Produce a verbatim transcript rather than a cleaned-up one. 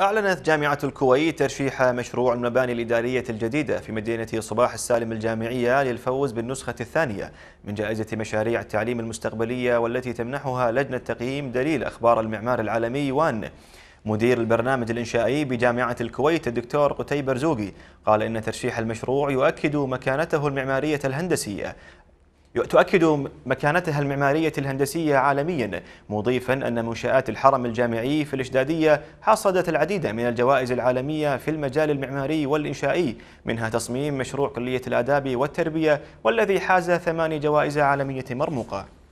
أعلنت جامعة الكويت ترشيح مشروع المباني الإدارية الجديدة في مدينة الصباح السالم الجامعية للفوز بالنسخة الثانية من جائزة مشاريع التعليم المستقبلية، والتي تمنحها لجنة تقييم دليل أخبار المعمار العالمي وان. مدير البرنامج الإنشائي بجامعة الكويت الدكتور غتي برزوجي قال إن ترشيح المشروع يؤكد مكانته المعمارية الهندسية تؤكد مكانتها المعمارية الهندسية عالميا، مضيفا أن منشآت الحرم الجامعي في الشدادية حصدت العديد من الجوائز العالمية في المجال المعماري والإنشائي، منها تصميم مشروع كلية الآداب والتربية والذي حاز ثماني جوائز عالمية مرموقة.